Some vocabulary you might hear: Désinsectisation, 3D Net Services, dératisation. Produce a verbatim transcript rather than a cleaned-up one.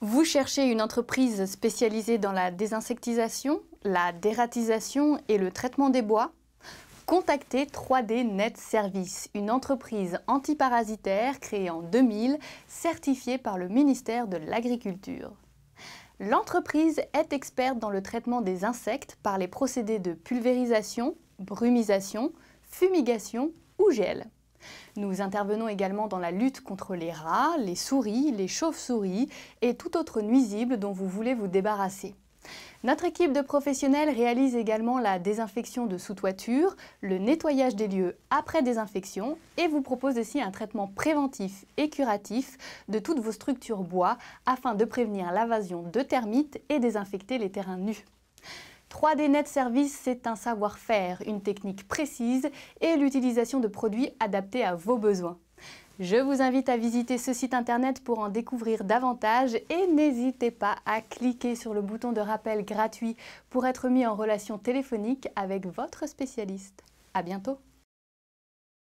Vous cherchez une entreprise spécialisée dans la désinsectisation, la dératisation et le traitement des bois? Contactez trois D Net Services, une entreprise antiparasitaire créée en deux mille, certifiée par le ministère de l'Agriculture. L'entreprise est experte dans le traitement des insectes par les procédés de pulvérisation, brumisation, fumigation ou gel. Nous intervenons également dans la lutte contre les rats, les souris, les chauves-souris et tout autre nuisible dont vous voulez vous débarrasser. Notre équipe de professionnels réalise également la désinfection de sous-toiture, le nettoyage des lieux après désinfection et vous propose aussi un traitement préventif et curatif de toutes vos structures bois afin de prévenir l'invasion de termites et désinfecter les terrains nus. trois D Net Services, c'est un savoir-faire, une technique précise et l'utilisation de produits adaptés à vos besoins. Je vous invite à visiter ce site internet pour en découvrir davantage et n'hésitez pas à cliquer sur le bouton de rappel gratuit pour être mis en relation téléphonique avec votre spécialiste. À bientôt!